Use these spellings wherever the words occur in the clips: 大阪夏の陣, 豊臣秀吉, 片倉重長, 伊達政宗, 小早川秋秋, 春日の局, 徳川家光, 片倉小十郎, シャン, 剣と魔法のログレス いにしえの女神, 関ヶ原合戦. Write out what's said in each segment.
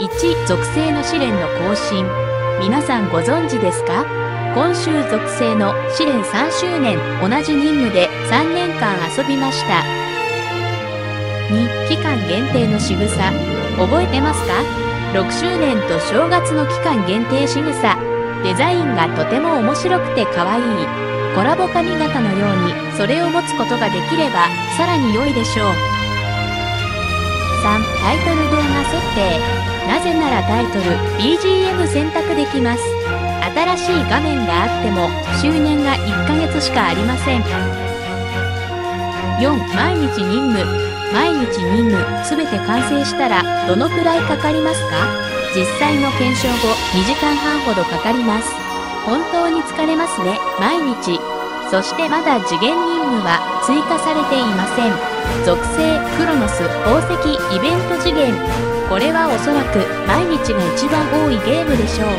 1. 属性の試練の更新。皆さんご存知ですか？今週属性の試練3周年、同じ任務で3年間遊びました。2. 期間限定の仕草。覚えてますか？6周年と正月の期間限定仕草。デザインがとても面白くて可愛い。コラボ髪型のようにそれを持つことができればさらに良いでしょう。3. タイトル動画設定。なぜならタイトル BGM 選択できます。新しい画面があっても周年が1ヶ月しかありません。4. 毎日任務。毎日任務すべて完成したらどのくらいかかりますか？実際の検証後2時間半ほどかかります。本当に疲れますね、毎日。そしてまだ次元任務は追加されていません。属性クロノス宝石イベント次元。これはおそらく毎日が一番多いゲームでしょう。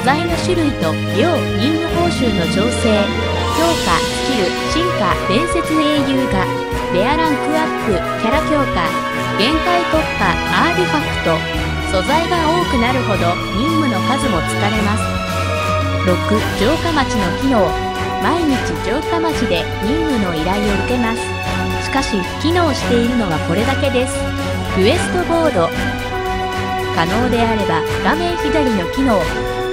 5. 素材の種類と量、任務報酬の調整。強化、スキル、進化、伝説英雄がレアランクアップ、キャラ強化、限界突破、アーティファクト。素材が多くなるほど任務の数も疲れます。6. 城下町の機能。毎日城下町で任務の依頼を受けます。しかし機能しているのはこれだけです。クエストボード。可能であれば画面左の機能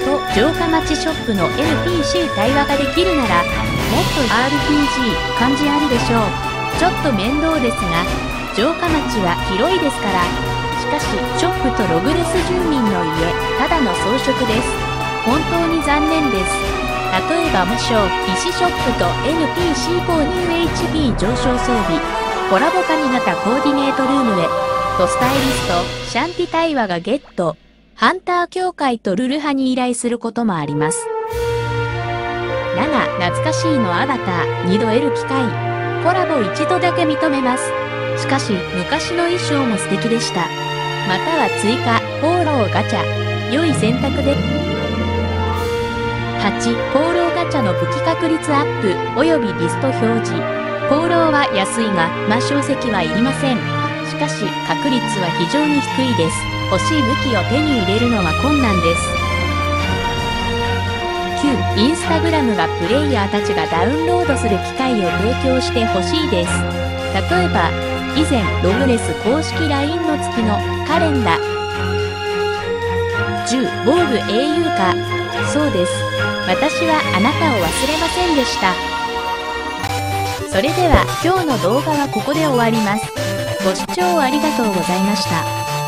と城下町ショップの NPC 対話ができるならもっと RPG 感じあるでしょう。ちょっと面倒ですが城下町は広いですから。しかしショップとログレス住民の家、ただの装飾です。本当に残念です。例えば無償、石ショップと NPC 購入 HP 上昇装備、コラボ髪型コーディネートルームへ、とスタイリスト、シャンティ対話がゲット、ハンター協会とルルハに依頼することもあります。7. 懐かしいのアバター、2度得る機会。コラボ一度だけ認めます。しかし、昔の衣装も素敵でした。または追加、フォローガチャ、良い選択で。8. 功労ガチャの武器確率アップ及びリスト表示。功労は安いが魔晶石はいりません。しかし確率は非常に低いです。欲しい武器を手に入れるのは困難です。9. インスタグラムがプレイヤーたちがダウンロードする機会を提供してほしいです。例えば以前ログレス公式 LINE の月のカレンダー。10. 防具英雄化。そうです、私はあなたを忘れませんでした。それでは今日の動画はここで終わります。ご視聴ありがとうございました。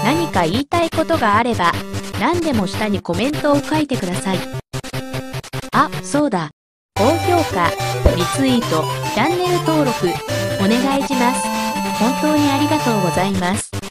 何か言いたいことがあれば、何でも下にコメントを書いてください。あ、そうだ。高評価、リツイート、チャンネル登録、お願いします。本当にありがとうございます。